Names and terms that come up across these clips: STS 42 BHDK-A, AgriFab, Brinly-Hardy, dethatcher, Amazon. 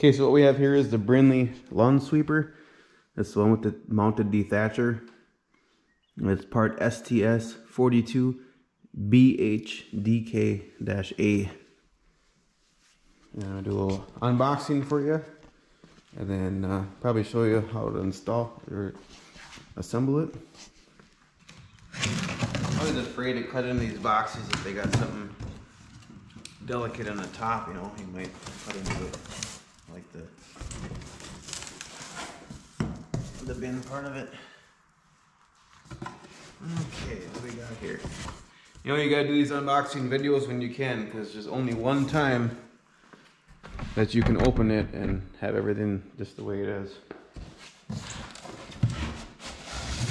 Okay, so what we have here is the Brinly lawn sweeper. That's the one with the mounted dethatcher. It's part STS 42 BHDK-A. And I'll do a little unboxing for you, and then probably show you how to install or assemble it. I was afraid to cut into these boxes if they got something delicate on the top, you know, you might cut into it like the bin part of it. Okay, what do we got here? You know, you gotta do these unboxing videos when you can, because there's only one time that you can open it and have everything just the way it is.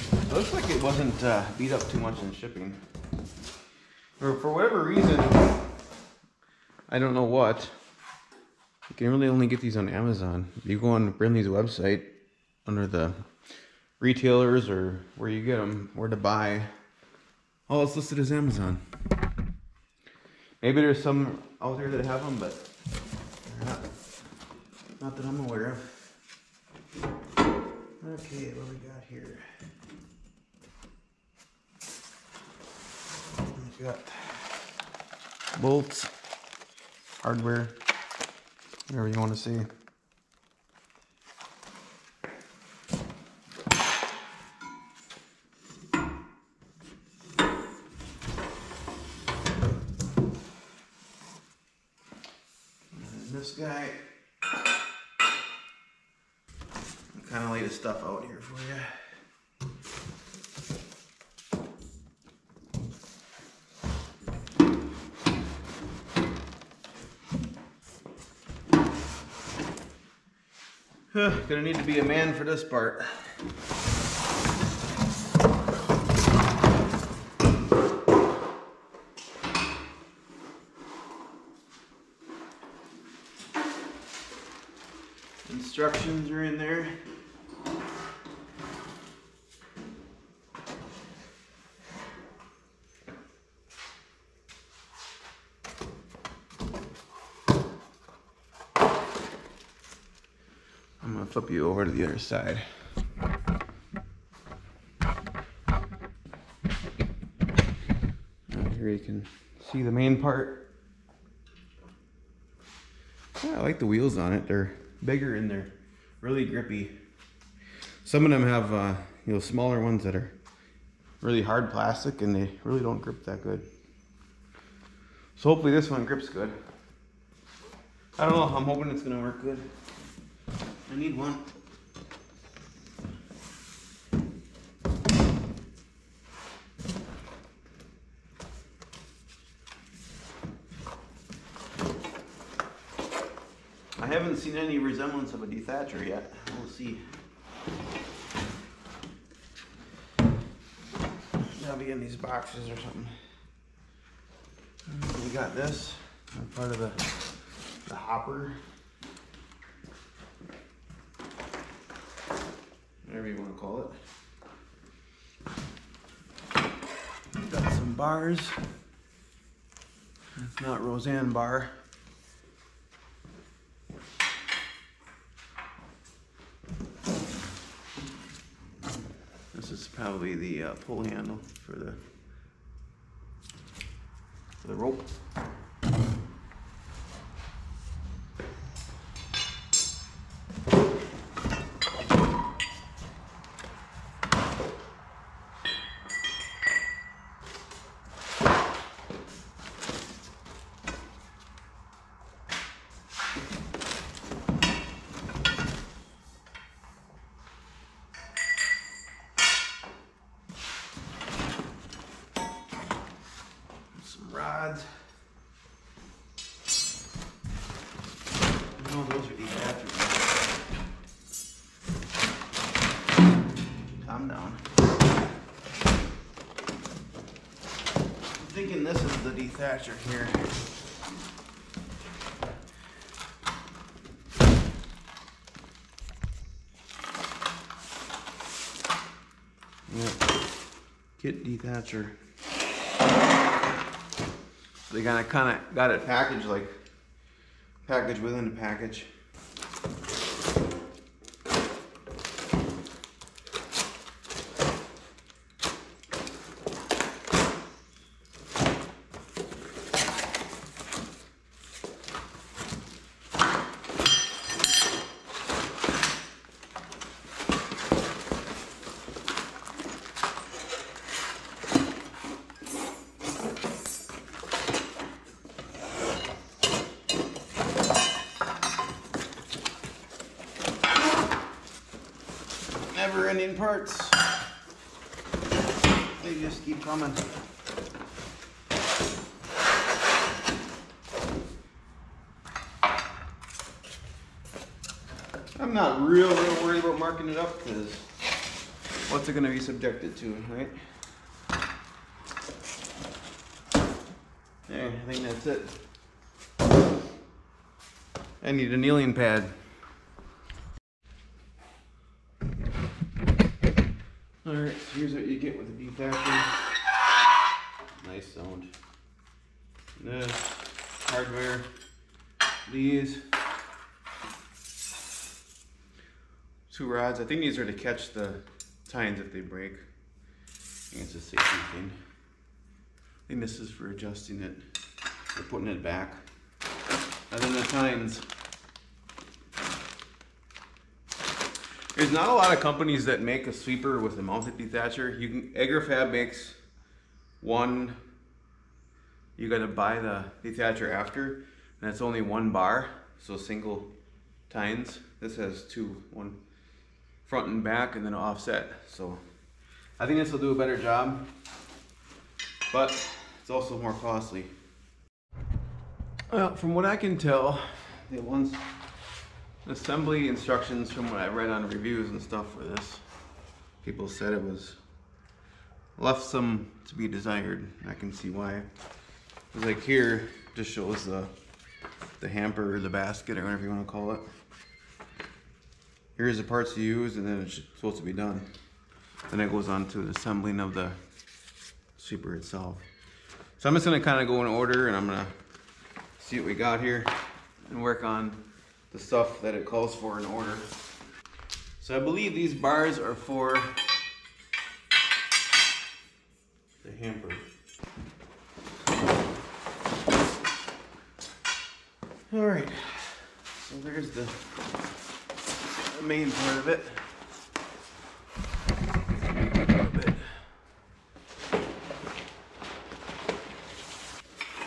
It looks like it wasn't beat up too much in shipping, or for whatever reason, I don't know what. You can really only get these on Amazon. If you go on Brinly's website under the retailers or where you get them, where to buy, all it's listed as Amazon. Maybe there's some out there that have them, but not that I'm aware of. Okay, what do we got here? We've got bolts, hardware, whatever you want to see. And this guy, I'll kind of lay the stuff out here for you. Gonna need to be a man for this part. Instructions are in there. I'm gonna flip you over to the other side. Right here you can see the main part. Yeah, I like the wheels on it. They're bigger and they're really grippy. Some of them have you know, smaller ones that are really hard plastic and they really don't grip that good. So hopefully this one grips good. I don't know. I'm hoping it's gonna work good. I need one. I haven't seen any resemblance of a dethatcher yet. We'll see. That'll be in these boxes or something. We got this. That's part of the hopper. Whatever you want to call it. Got some bars. It's not Roseanne bar. This is probably the pull handle for the rope. Rods. I know those are detachers. Calm down. I'm thinking this is the dethatcher here. Yep. Kit dethatcher. They kind of got it packaged within a package. never-ending parts. They just keep coming. I'm not real worried about marking it up because what's it going to be subjected to, right? There, I think that's it. I need an annealing pad. Alright, so here's what you get with the bee factory. Nice sound. This hardware. These 2 rods. I think these are to catch the tines if they break. I think it's a safety thing. I think this is for adjusting it or putting it back. And then the tines. There's not a lot of companies that make a sweeper with a mounted dethatcher. You can, AgriFab makes one. You gotta buy the dethatcher after, and it's only 1 bar, so single tines. This has 2, 1 front and back, and then an offset. So I think this will do a better job, but it's also more costly. Well, from what I can tell, the ones assembly instructions from what I read on reviews and stuff for this, people said it was left some to be desired. I can see why. Because like here, just shows the hamper or the basket or whatever you want to call it. Here's the parts to use, and then it's supposed to be done. Then it goes on to the assembling of the sweeper itself. So I'm just gonna kind of go in order, and I'm gonna see what we got here and work on the stuff that it calls for in order. So I believe these bars are for the hamper. All right, so there's the main part of it.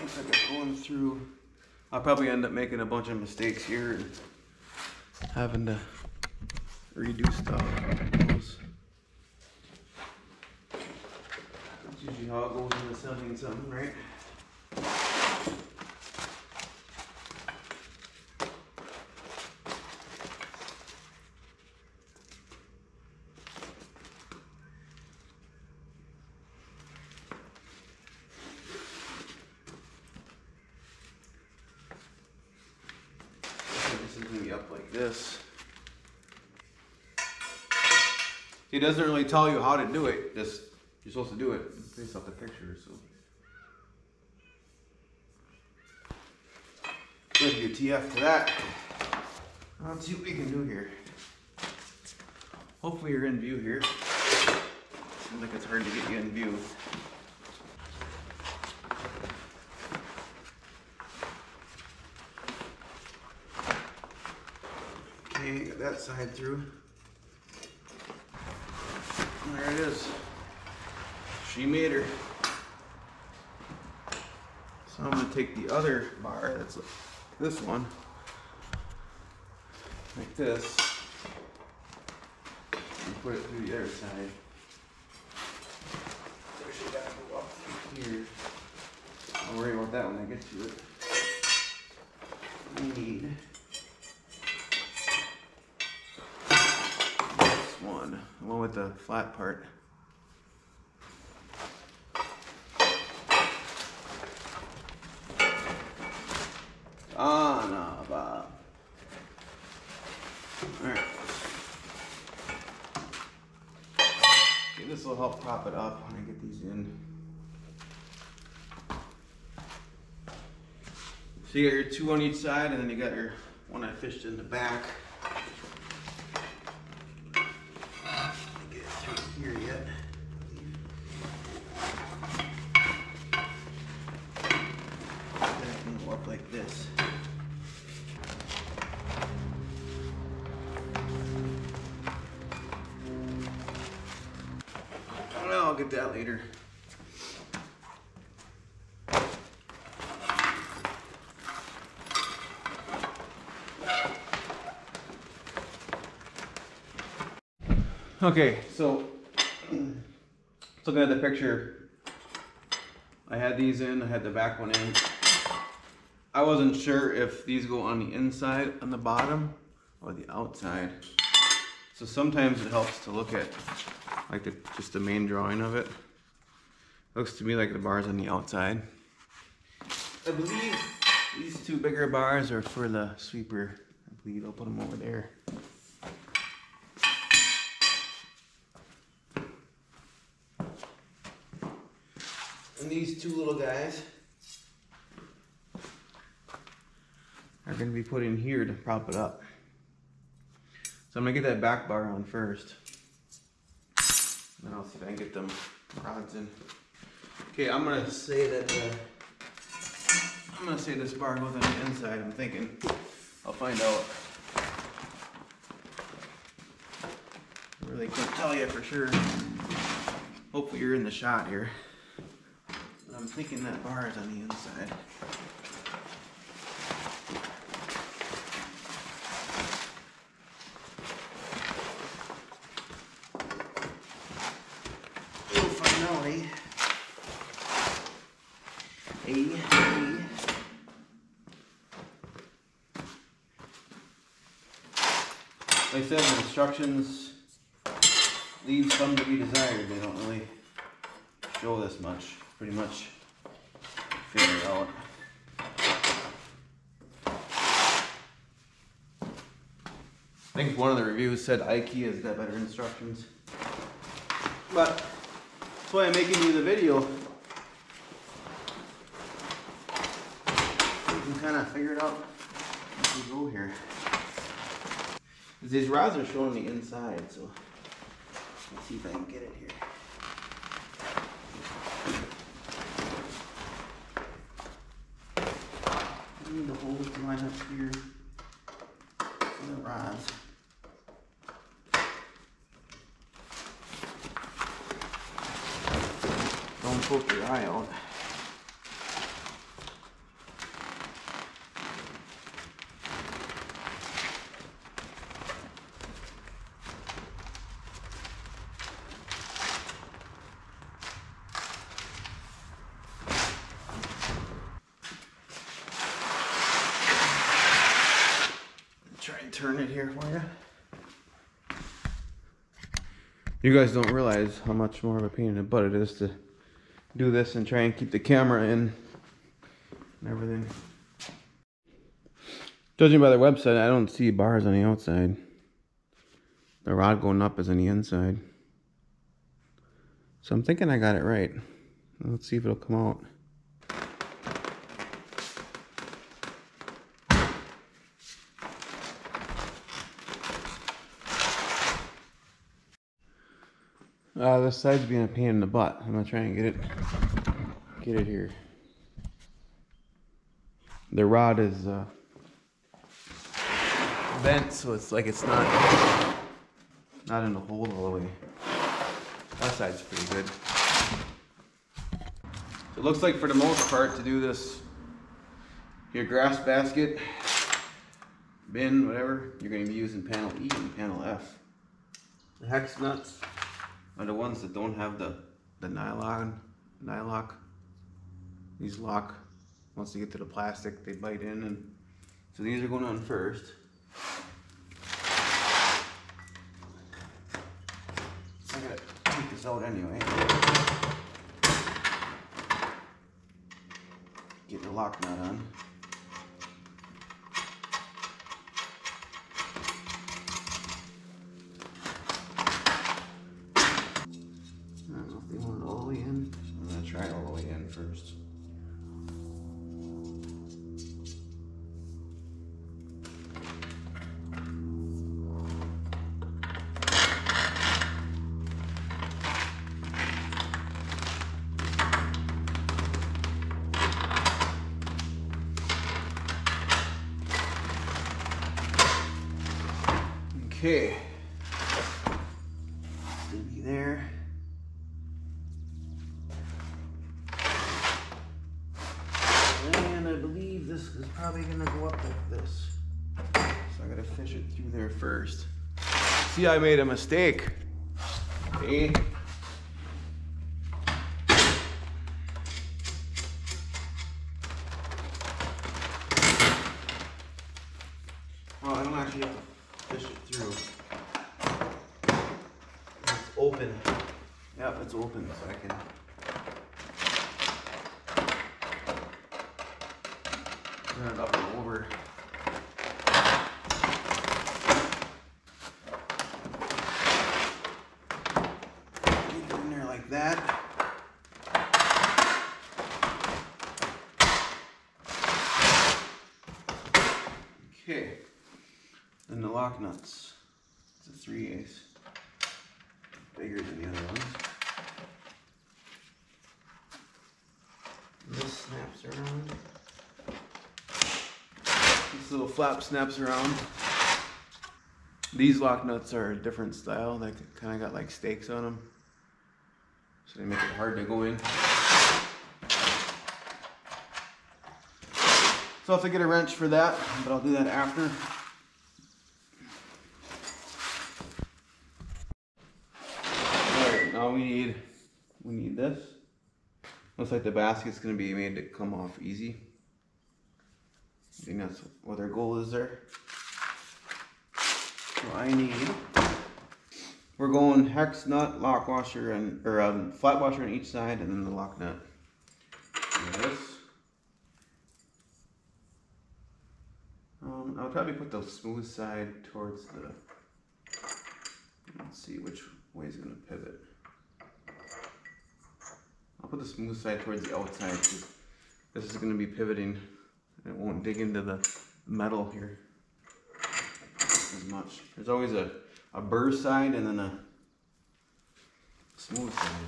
Looks like I'm going through. I'll probably end up making a bunch of mistakes here and having to redo stuff. That's usually how it goes into assembling something, right? He doesn't really tell you how to do it, just you're supposed to do it based off the picture. So WTF to that. Let's see what we can do here. Hopefully you're in view here. Seems like it's hard to get you in view. Okay, got that side through. There it is. She made her. So I'm gonna take the other bar, that's this one, like this, and put it through the other side. So she gotta go up through here. Don't worry about that when I get to it. We need one with the flat part. Ah, no, Bob. All right. Okay, this will help prop it up when I get these in. So you got your 2 on each side, and then you got your one I fished in the back. Here yet. That can go up like this. I don't know, I'll get that later. Okay, so looking at the picture, I had these in, I had the back one in. I wasn't sure if these go on the inside on the bottom or the outside. So sometimes it helps to look at like just the main drawing of it. Looks to me like the bars on the outside. I believe these two bigger bars are for the sweeper. I believe I'll put them over there. And these two little guys are going to be put in here to prop it up. So I'm going to get that back bar on first. And then I'll see if I can get them rods in. Okay, I'm going to say that I'm going to say this bar goes on the inside, I'm thinking. I'll find out. I really can't tell you for sure. Hopefully you're in the shot here. But I'm thinking that bar is on the inside. Like I said, the instructions leave some to be desired. They don't really show this much. Pretty much figure it out. I think one of the reviews said IKEA's got better instructions. But that's why I'm making you the video. You can kind of figure it out as we go here. These rods are showing the inside, so let's see if I can get it here. I need the holes to line up here for the rods. Don't poke your eye out. Turn it here for you. You guys don't realize how much more of a pain in the butt it is to do this and try and keep the camera in and everything. Judging by the website, I don't see bars on the outside. The rod going up is on the inside. So I'm thinking I got it right. Let's see if it'll come out. This side's being a pain in the butt. I'm gonna try and get it here. The rod is bent, so it's like it's not in the hole all the way. That side's pretty good. So it looks like for the most part to do this, your grass basket, bin, whatever, you're gonna be using panel E and panel F. The hex nuts are the ones that don't have the nylock. These lock, once they get to the plastic, they bite in, and so these are going on first. I gotta take this out anyway. Get the lock nut on. First. Okay. It's gonna be there. It's probably gonna go up like this. So I gotta fish it through there first. See, I made a mistake. A. Well, I don't actually have to push it through. It's open. Yep, it's open, so I can. Turn it up and over. Get in there like that. Okay. Then the lock nuts. It's a 3/8. Bigger than the other ones. This snaps around. This little flap snaps around. These lock nuts are a different style. They kind of got like stakes on them, so they make it hard to go in. So I have to get a wrench for that, but I'll do that after. All right, now we need this. Looks like the basket's gonna be made to come off easy. I think that's what their goal is there. So we're going hex nut, lock washer, and flat washer on each side, and then the lock nut. This. I'll probably put the smooth side towards the. Let's see which way is going to pivot. I'll put the smooth side towards the outside, because this is going to be pivoting. It won't dig into the metal here as much. There's always a burr side and then a smooth side.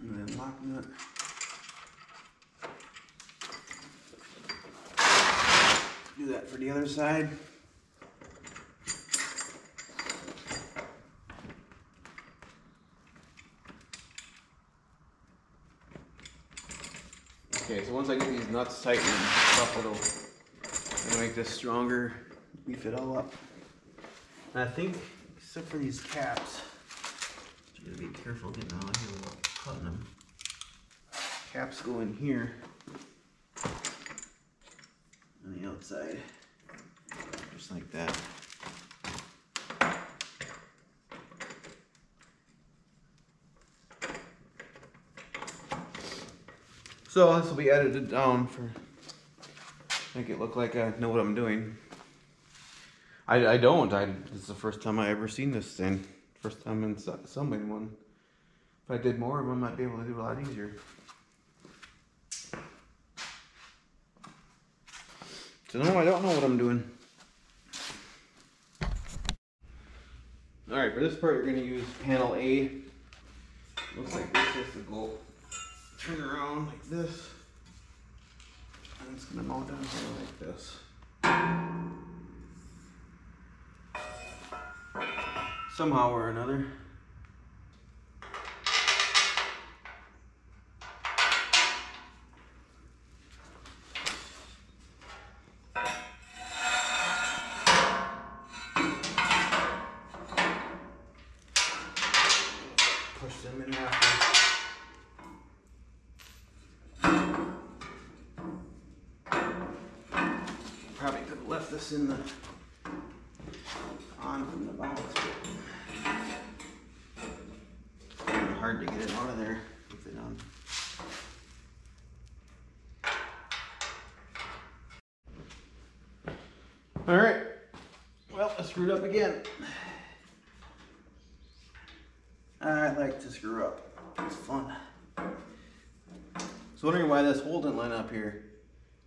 And then lock nut. Do that for the other side. Okay, so once I get these nuts tightened and stuff, it'll make this stronger, beef it all up. And I think, except for these caps, you gotta be careful getting out of here without cutting them. Caps go in here on the outside, just like that. So this will be edited down for make it look like I know what I'm doing. I don't. It's the first time I ever seen this thing. First time in assembling one. If I did more of them, I might be able to do it a lot easier. So no, I don't know what I'm doing. All right, for this part, you're going to use panel A. Looks like this has to go. Turn around like this, and it's gonna mount down here like this. Somehow or another. Push them in halfway. Probably could have left this in the on from the box. It's kind of hard to get it out of there with it on. All right. Well, I screwed up again. I like to screw up. It's fun. So wondering why this hole didn't line up here.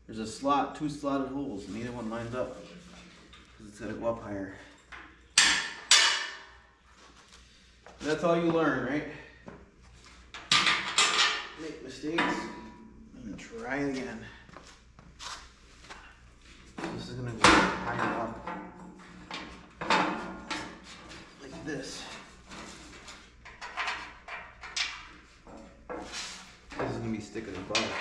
There's a slot, two slotted holes, and neither one lines up because it's going to go up higher. That's all you learn, right? Make mistakes and try again. This is going to go higher up like this. This is going to be sticking above.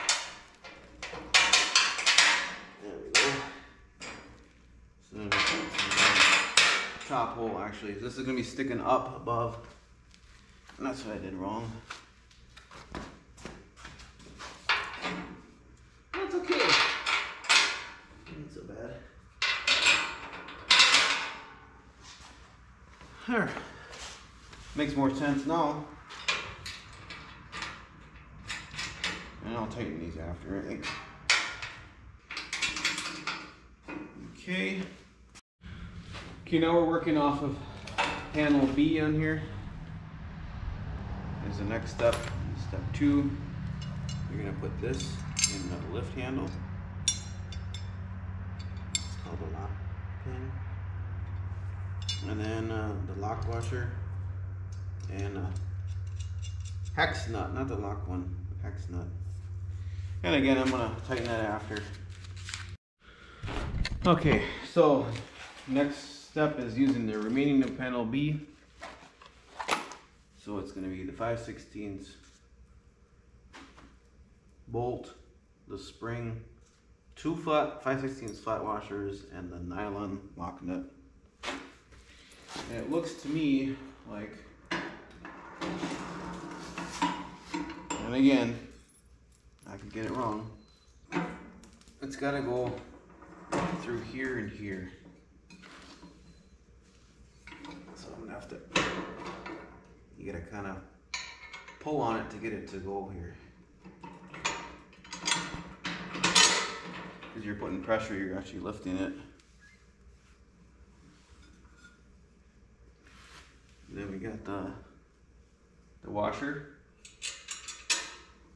top hole actually. This is gonna be sticking up above. And that's what I did wrong. That's okay. It ain't so bad. Alright. Makes more sense now. And I'll tighten these after, I think. Okay. Okay, now we're working off of panel B on here. Is the next step. Step two, you're gonna put this in the lift handle. It's called a lock pin. And then the lock washer and a hex nut, not the lock one, hex nut. And again, I'm gonna tighten that after. Okay, so next step is using the remaining of panel B. So it's going to be the 5/16 bolt, the spring, two flat 5/16 flat washers, and the nylon lock nut. And it looks to me like, and again, I could get it wrong, it's got to go through here and here. So I'm going to have to, you gotta kind of pull on it to get it to go here. Because you're putting pressure, you're actually lifting it. And then we got the washer.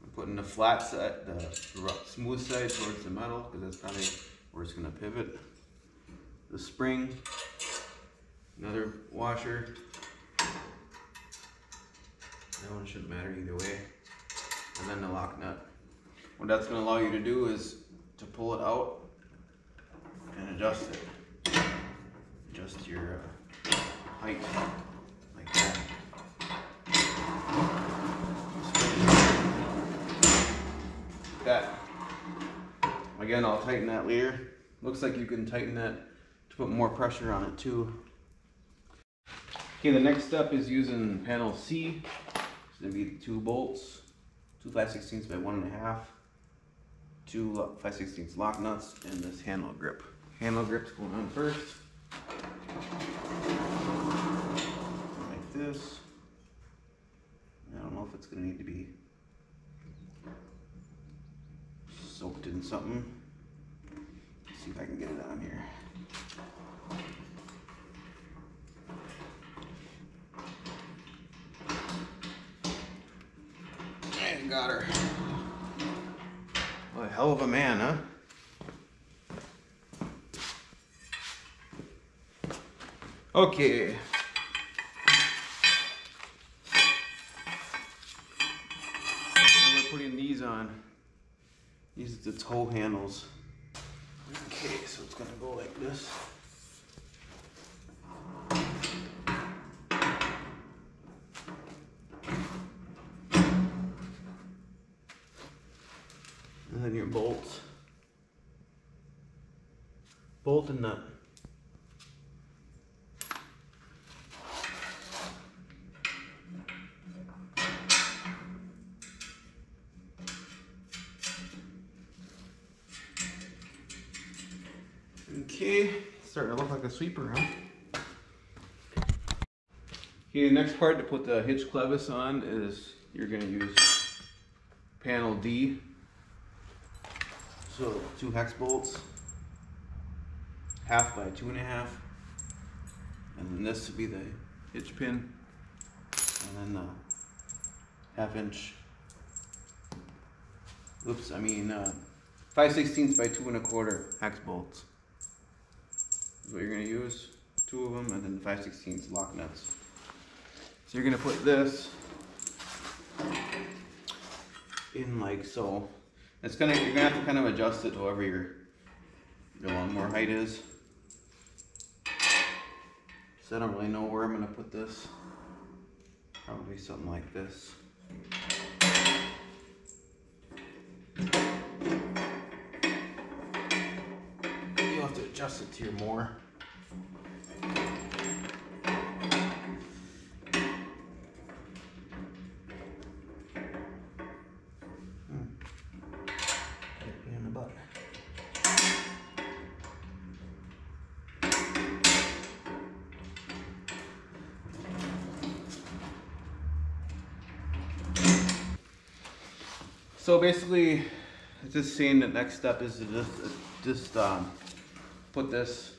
I'm putting the flat side, the smooth side towards the metal, because that's probably where it's gonna pivot. The spring, another washer. That one shouldn't matter either way. And then the lock nut. What that's going to allow you to do is to pull it out and adjust it. Adjust your height like that. Like that. Again, I'll tighten that later. Looks like you can tighten that to put more pressure on it too. Okay, the next step is using panel C. It's going to be two bolts, two 5/16 by 1.5, two 5/16 lock nuts, and this handle grip. Handle grip's going on first. Like this. I don't know if it's going to need to be soaked in something. Let's see if I can get it on here. Got her. What a hell of a man, huh? Okay. Now we're putting these on. These are the toe handles. Okay, so it's gonna go like this. And then your bolts. Bolt and nut. Okay, it's starting to look like a sweeper, huh? Okay, the next part to put the hitch clevis on is you're going to use panel D. So two hex bolts, 1/2 by 2.5, and then this would be the hitch pin, and then the 1/2 inch. Oops, I mean 5/16 by 2.25 hex bolts. Is what you're gonna use, two of them, and then the 5/16 lock nuts. So you're gonna put this in like so. It's gonna, you're gonna have to kind of adjust it to whatever your lawnmower height is. So I don't really know where I'm gonna put this. Probably something like this. You'll have to adjust it to your mower. So basically, just saying the next step is to just put this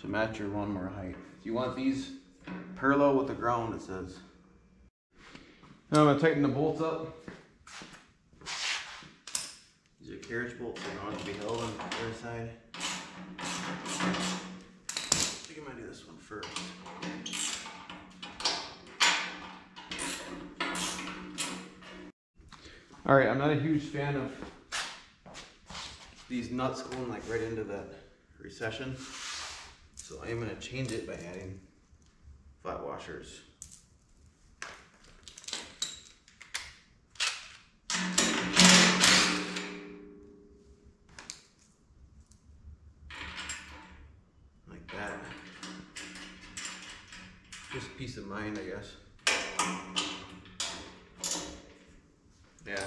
to match your lawnmower height. You want these parallel with the ground, it says. Now I'm going to tighten the bolts up. These are carriage bolts that are going to be held on the other side. I think I'm going to do this one first. Alright, I'm not a huge fan of these nuts going like right into that recession, so I am going to change it by adding flat washers. Like that. Just peace of mind, I guess. Yeah,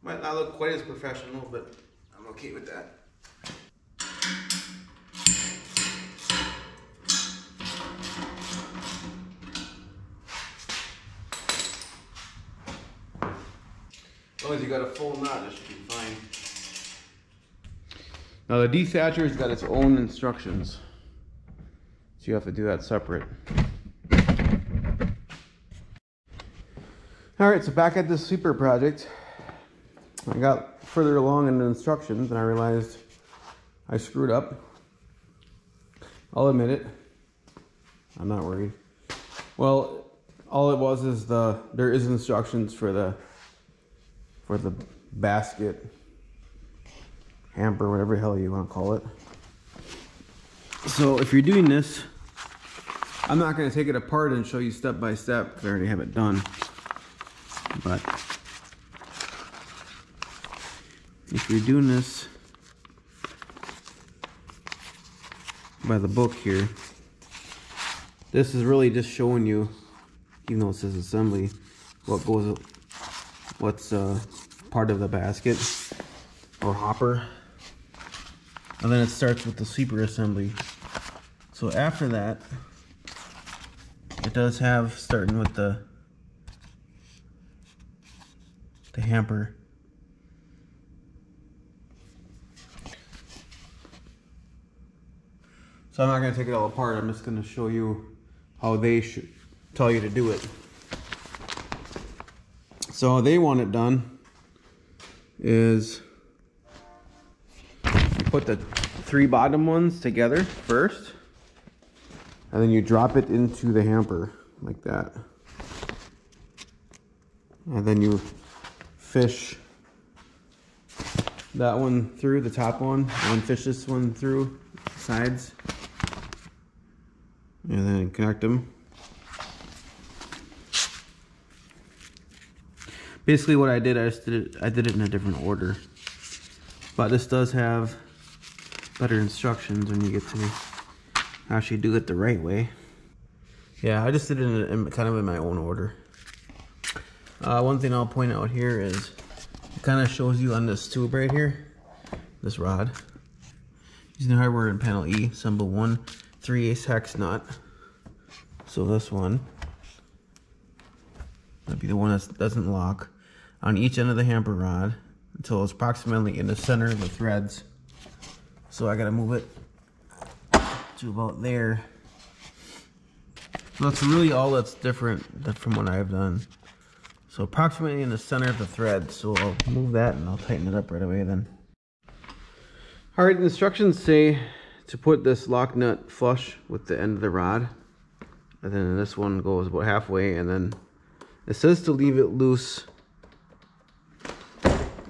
might not look quite as professional, but I'm okay with that. As long as you got a full knot, that should be fine. Now the desatcher's got its own instructions, so you have to do that separate. All right, so back at this sweeper project, I got further along in the instructions and I realized I screwed up. I'll admit it. I'm not worried. Well, all it was is there is instructions for the basket, hamper, whatever the hell you want to call it. So if you're doing this, I'm not going to take it apart and show you step by step because I already have it done. But if you're doing this by the book here, this is really just showing you, even though it says assembly, what's part of the basket or hopper, and then it starts with the sweeper assembly. So after that, it does have, starting with the hamper. So I'm not going to take it all apart, I'm just going to show you how they should tell you to do it. So how they want it done is you put the three bottom ones together first and then you drop it into the hamper like that, and then you fish that one through the top one, and fish this one through the sides, and then connect them. Basically, what I did, I did it in a different order, but this does have better instructions when you get to actually do it the right way. Yeah, I just did it kind of in my own order. One thing I'll point out here is it kind of shows you on this tube right here, this rod, using the hardware in panel E, symbol 1 3/8 hex nut. So this one might be the one that doesn't lock on each end of the hamper rod until it's approximately in the center of the threads. So I gotta move it to about there. So that's really all that's different from what I've done. So approximately in the center of the thread, so I'll move that and I'll tighten it up right away then. All right, the instructions say to put this lock nut flush with the end of the rod, and then this one goes about halfway, and then it says to leave it loose.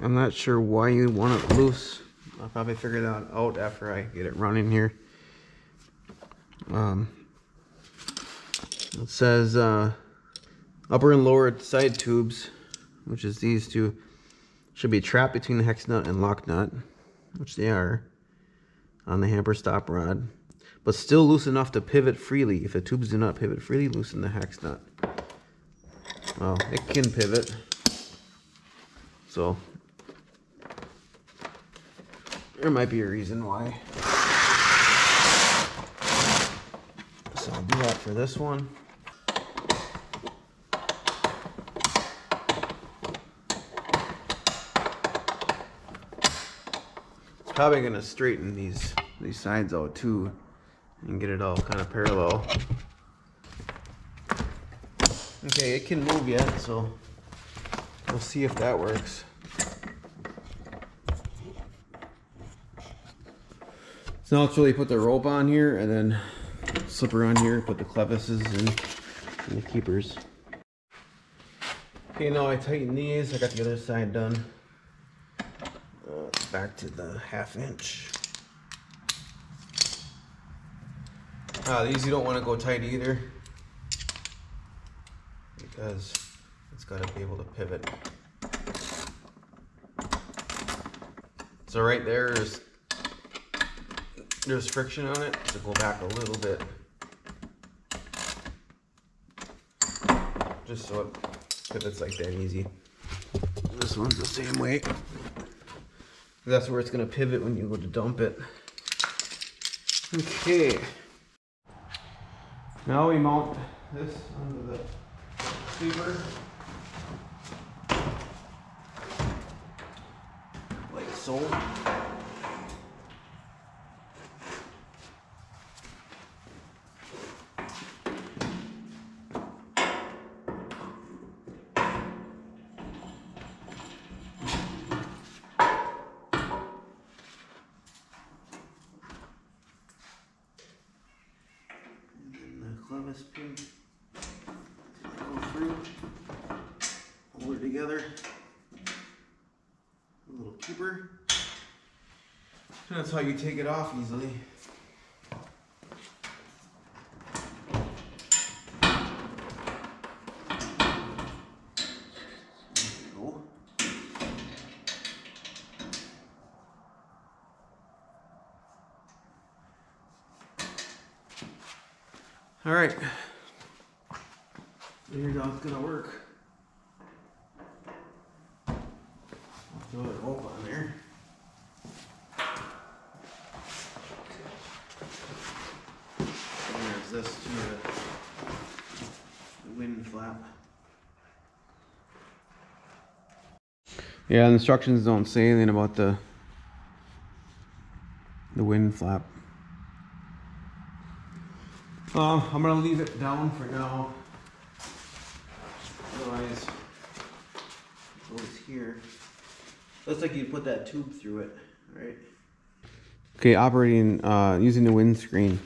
I'm not sure why you want it loose. I'll probably figure that out after I get it running here. It says upper and lower side tubes, which is these two, should be trapped between the hex nut and lock nut, which they are, on the hamper stop rod, but still loose enough to pivot freely. If the tubes do not pivot freely, loosen the hex nut. Well, it can pivot. So, there might be a reason why. So I'll do that for this one. Probably gonna straighten these sides out too and get it all kind of parallel. Okay, it can move yet, so we'll see if that works. So now let's really put the rope on here and then slipper on here, put the clevises and the keepers. Okay, now I tighten these. I got the other side done. Back to the 1/2 inch. These you don't want to go tight either, because it's got to be able to pivot. So right there is, there's friction on it, so go back a little bit just so it pivots like that easy. This one's the same way. That's where it's going to pivot when you go to dump it. Okay, now we mount this under the sleeper like so. Clevis pin go through, hold it together, a little keeper, and that's how you take it off easily. All right, here's how it's gonna work. I'll throw the rope on there. And there's this to the wind flap. Yeah, the instructions don't say anything about the wind flap. I'm gonna leave it down for now, otherwise it goes here. Looks like you put that tube through it, right? Okay, operating using the windscreen.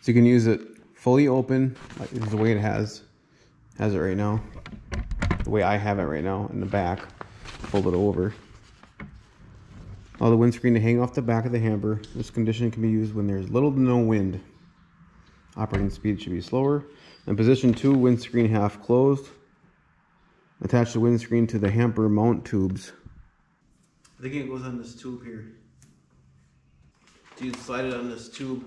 So you can use it fully open, like this is the way it has it right now. The way I have it right now in the back, fold it over. Allow the windscreen to hang off the back of the hamper. This condition can be used when there's little to no wind. Operating speed should be slower. In position 2, windscreen half closed. Attach the windscreen to the hamper mount tubes. I think it goes on this tube here. So you slide it on this tube.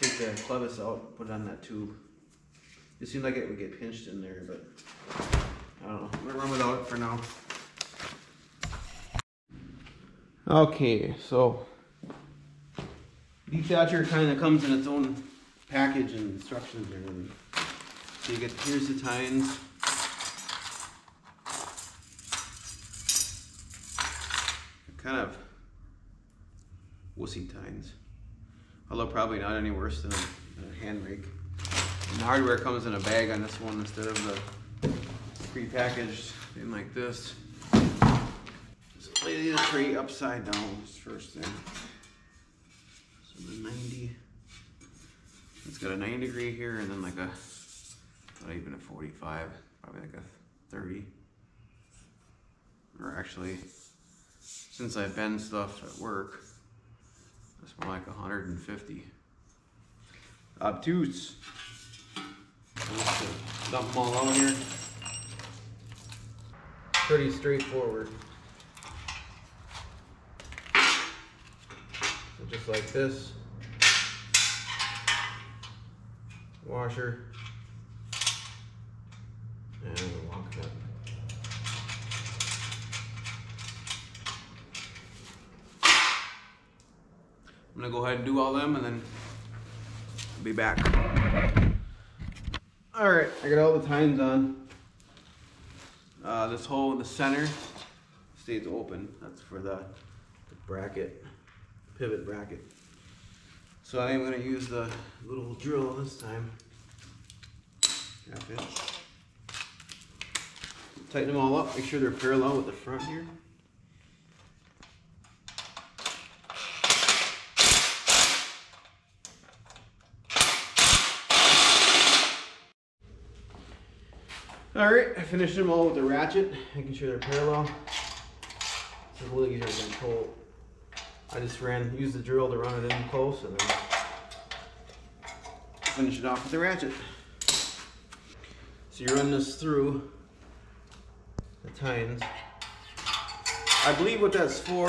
Take the clevis out, put it on that tube. It seemed like it would get pinched in there, but I don't know. I'm gonna run without it for now. Okay, so dethatcher kind of comes in its own package and instructions there. And so you get, here's the tines. Kind of wussy tines. Although probably not any worse than a hand rake. And the hardware comes in a bag on this one instead of the pre-packaged thing like this. Just lay the tray upside down is first thing. The 90, it's got a 9 degree here, and then like a, not even a 45, probably like a 30. Or actually, since I bend stuff at work, that's more like 150. Obtuse. Dump them all out here. Pretty straightforward. Just like this. Washer. And we'll lock it up. I'm gonna go ahead and do all them and then I'll be back. Alright, I got all the tines on. This hole in the center stays open. That's for the the bracket, pivot bracket. So I am going to use the little drill this time, half inch. Tighten them all up, make sure they're parallel with the front here. Alright, I finished them all with a ratchet, making sure they're parallel. It's a little easier to control. I just used the drill to run it in close and then finish it off with the ratchet. So you run this through the tines. I believe what that's for,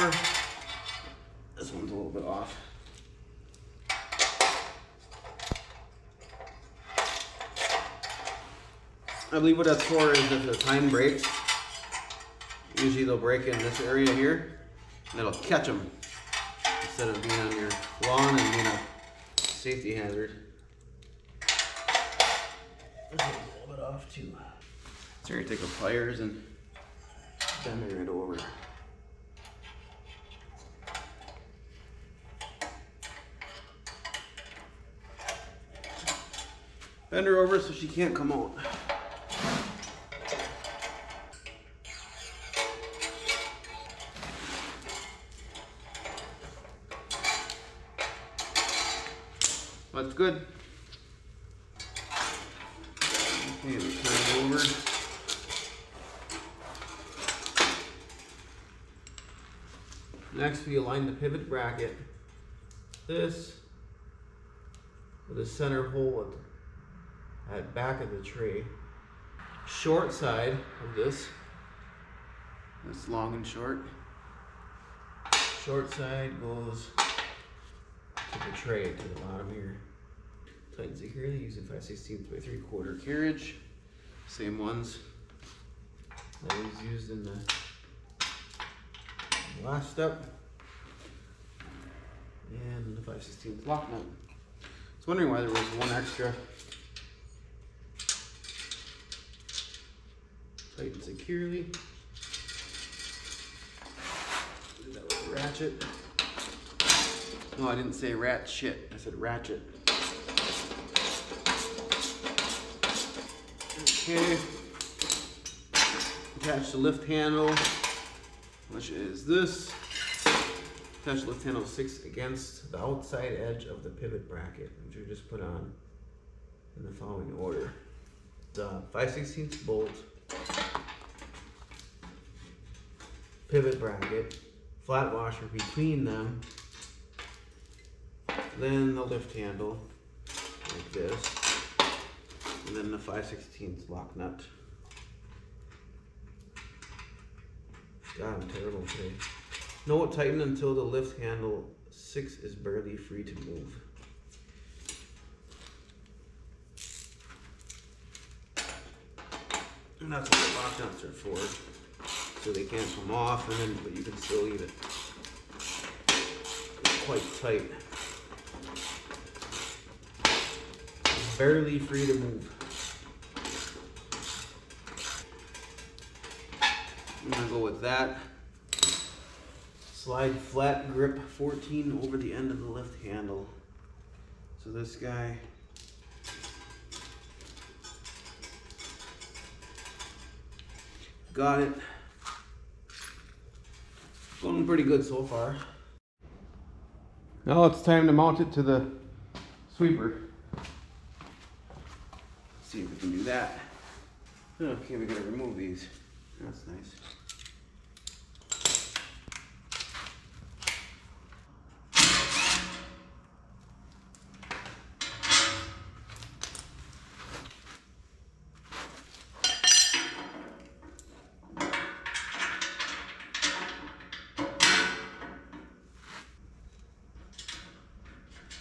this one's a little bit off. I believe what that's for is if the tine breaks, usually they'll break in this area here and it'll catch them instead of being on your lawn and being a safety hazard. This one's a little bit off too. So you're gonna take the pliers and bend it right over. Bend her over so she can't come out. That's good. Okay, we'll turn it over. Next, we align the pivot bracket. This with the center hole at the back of the tree. Short side of this. That's long and short. Short side goes to the tray, to the bottom here. Tighten securely using 5/16 by 3/4 carriage. Same ones that was used in the last step. And the 5/16 lock nut. I was wondering why there was one extra. Tighten securely. Do that with a ratchet. No, I didn't say rat shit, I said ratchet. Okay, attach the lift handle, which is this. Attach the lift handle 6 against the outside edge of the pivot bracket, which we just put on in the following order. It's a 5/16 bolt, pivot bracket, flat washer between them, then the lift handle like this, and then the 5/16 lock nut. God, I'm terrible today. No, tighten until the lift handle 6 is barely free to move. And that's what the lock nuts are for, so they can't come off, and then but you can still leave it quite tight. Barely free to move. I'm gonna go with that. Slide flat grip 14 over the end of the lift handle. So this guy got it. Going pretty good so far. Now it's time to mount it to the sweeper. See if we can do that. Okay, we gotta remove these. That's nice.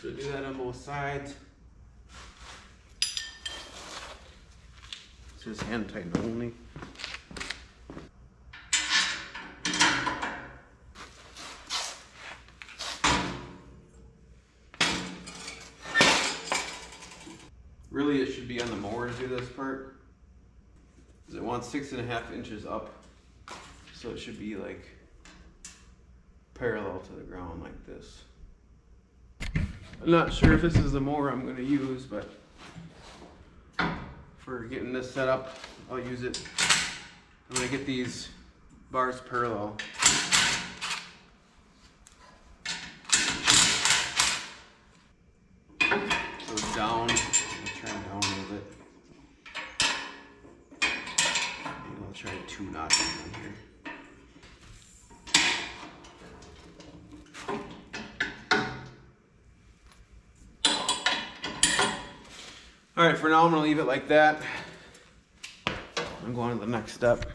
So do that on both sides. Just hand tighten only. Really, it should be on the mower to do this part, because it wants 6.5 inches up, so it should be like parallel to the ground like this. I'm not sure if this is the mower I'm going to use, but for getting this set up, I'll use it. I'm going to get these bars parallel. So it's down. I'll turn it down a little bit. Maybe I'll try 2 notches on here. All right, for now I'm gonna leave it like that. I'm going to the next step.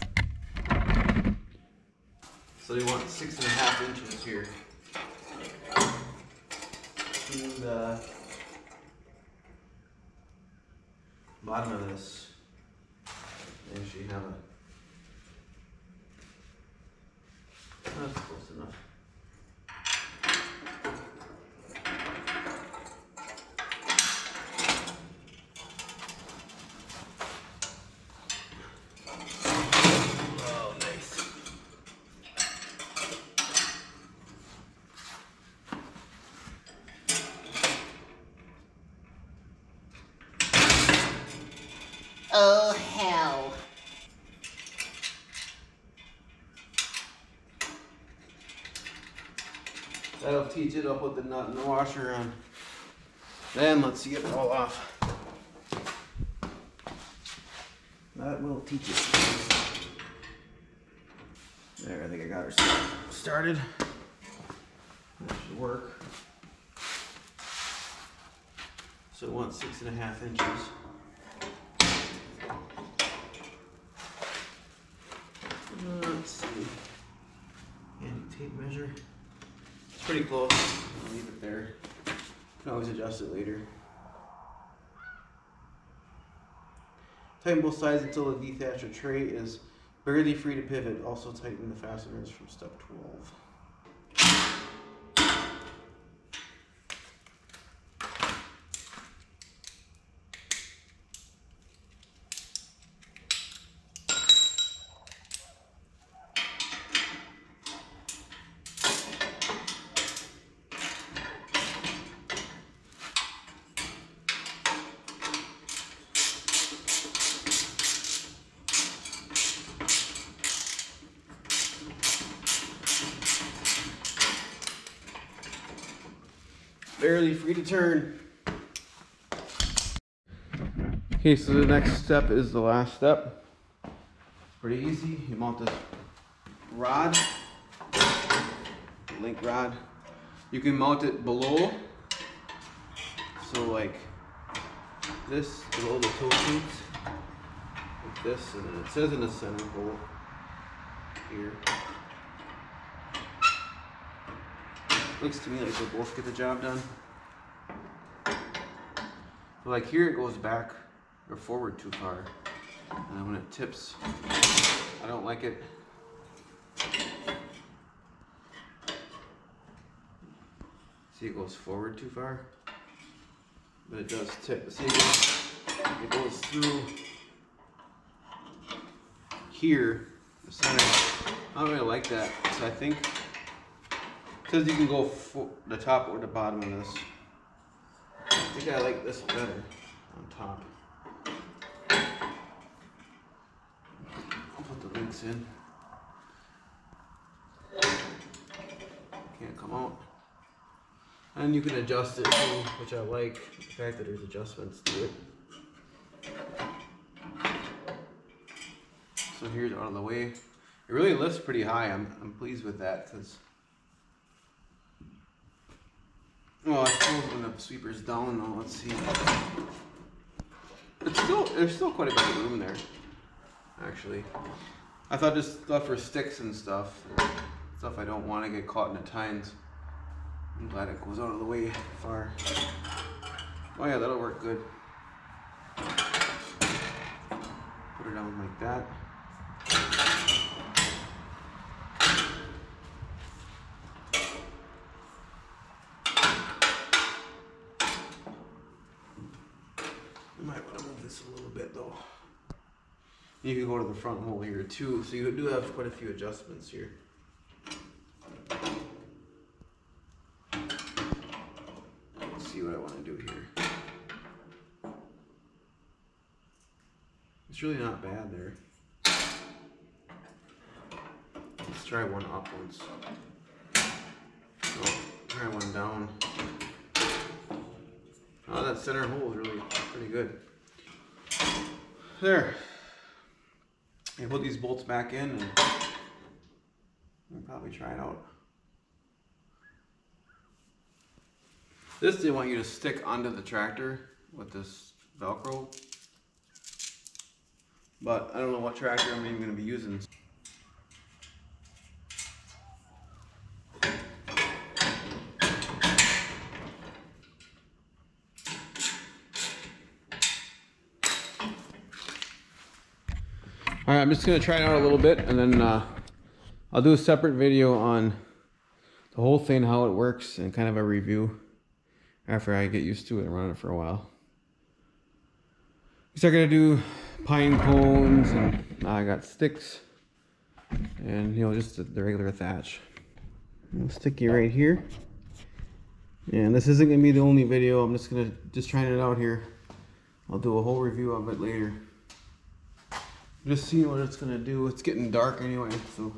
So you want 6.5 inches here between the bottom of this. And you have a, that's close enough. Oh, hell. That'll teach it. I'll put the nut in the washer on. Then let's get it all off. That will teach it. There, I think I got her started. That should work. So it wants 6.5 inches. Let's see. Tape measure. It's pretty close. I'll leave it there. Can always adjust it later. Tighten both sides until the dethatcher tray is barely free to pivot. Also tighten the fasteners from step 12. Barely free to turn. Okay, so the next step is the last step. Pretty easy. You mount this rod, link rod. You can mount it below, so like this, below the toe shoots, like this, and then it says in the center hole here. Looks to me like they'll both get the job done. But like here it goes back or forward too far. And then when it tips, I don't like it. See, it goes forward too far. But it does tip. See, it goes through here, the center. I don't really like that. So I think because you can go the top or the bottom of this. I think I like this better on top. I'll put the links in. Can't come out. And you can adjust it too, which I like. The fact that there's adjustments to it. So here's out of the way. It really lifts pretty high. I'm pleased with that because, well, I suppose when the sweeper's down though, let's see. It's still, there's still quite a bit of room there, actually. I thought this stuff for sticks and stuff. Stuff I don't want to get caught in the tines. I'm glad it goes out of the way far. Oh yeah, that'll work good. Put it down like that. You can go to the front hole here too, so you do have quite a few adjustments here. see what I want to do here. It's really not bad there. Let's try one upwards. Oh, try one down. Oh, that center hole is really pretty good. There. I put these bolts back in and we'll probably try it out. This they want you to stick onto the tractor with this Velcro. But I don't know what tractor I'm even going to be using. Alright, I'm just going to try it out a little bit and then I'll do a separate video on the whole thing, how it works, and kind of a review after I get used to it and run it for a while. Because I got to do pine cones, and I got sticks, and you know, just the regular thatch. I'll stick you right here. And this isn't gonna be the only video. I'm just trying it out here. I'll do a whole review of it later. Just see what it's gonna do. It's getting dark anyway, so.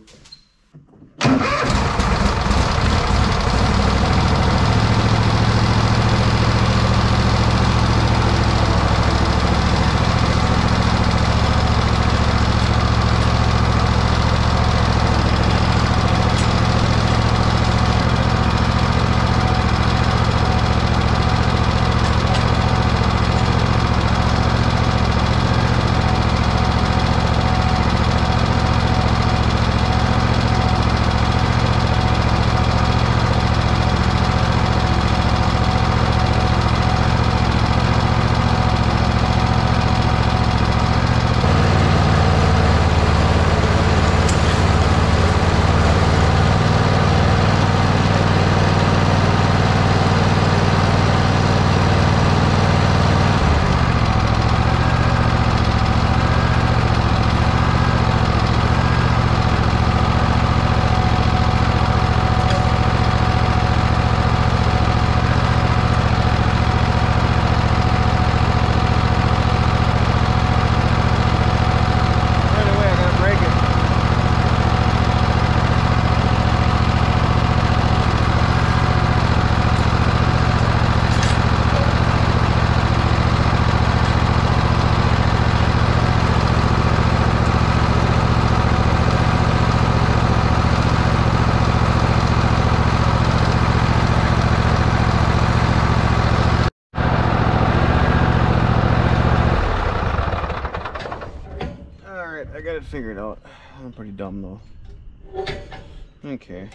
Figured out. I'm pretty dumb though. Okay.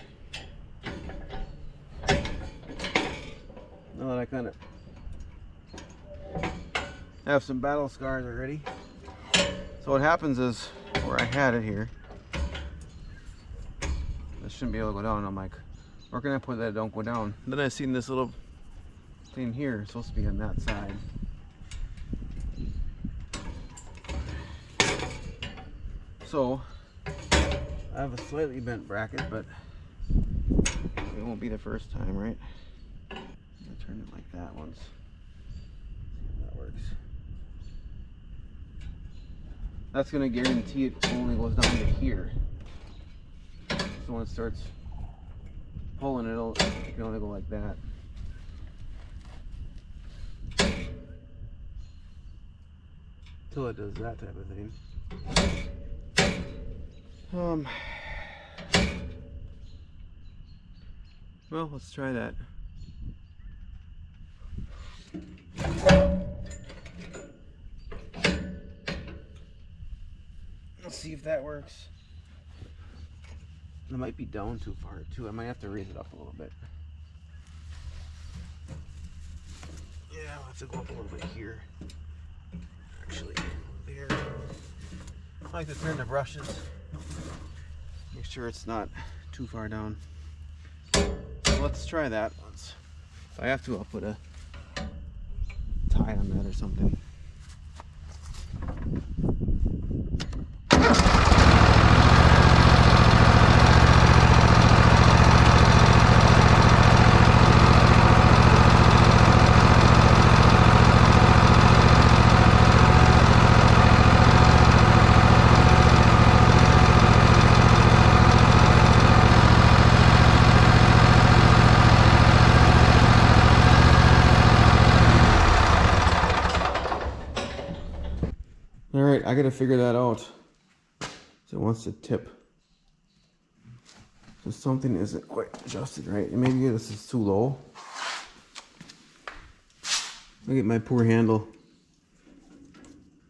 Now that I kind of have some battle scars already. So what happens is, where I had it here, this shouldn't be able to go down. I'm like, where can I put that it don't go down? And then I seen this little thing here. It's supposed to be on that side. So, I have a slightly bent bracket, but it won't be the first time, right? I'm going to turn it like that once. See if that works. That's going to guarantee it only goes down to here. So when it starts pulling, it can only go like that. Until it does that type of thing. Well, let's try that. Let's see if that works. It might be down too far too. I might have to raise it up a little bit. Yeah, I'll have to go up a little bit here. Actually, there. I like to turn the brushes. Make sure it's not too far down. So let's try that once. If I have to, I'll put a tie on that or something. right, I gotta figure that out. So it wants to tip. So something isn't quite adjusted right. Maybe this is too low. Look at my poor handle.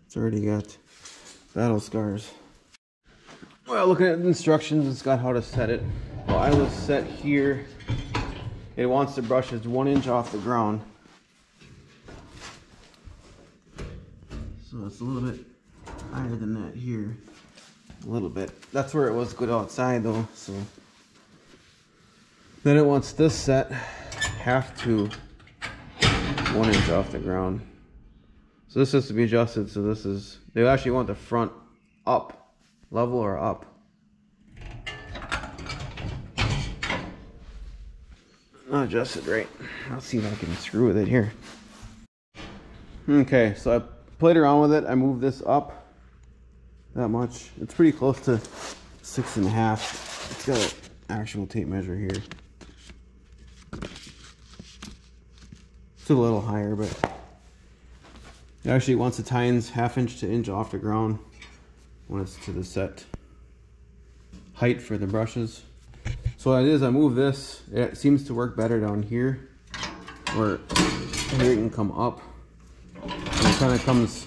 It's already got battle scars. Well, looking at the instructions, it's got how to set it. Well, I was set here. It wants the brushes 1 inch off the ground. So it's a little bit higher than that here. A little bit. That's where it was good outside though, so. Then it wants this set half to 1 inch off the ground. So this has to be adjusted, so this is, they actually want the front up, level or up. Not adjusted right. I'll see if I can screw with it here. Okay, so I played around with it. I moved this up that much. It's pretty close to 6.5. It's got an actual tape measure here. It's a little higher, but it actually wants the tines 1/2 inch to 1 inch off the ground when it's to the set height for the brushes. So what it is, I move this. It seems to work better down here, where here it can come up. And it kind of comes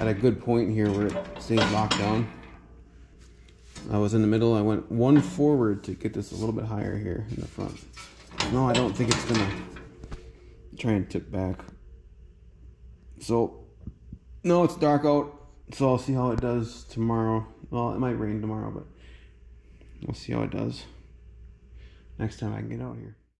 at a good point here where it stays locked down. I was in the middle. I went one forward to get this a little bit higher here in the front. No, I don't think it's gonna try and tip back. So, no, it's dark out. So I'll see how it does tomorrow. Well, it might rain tomorrow, but we'll see how it does next time I can get out here.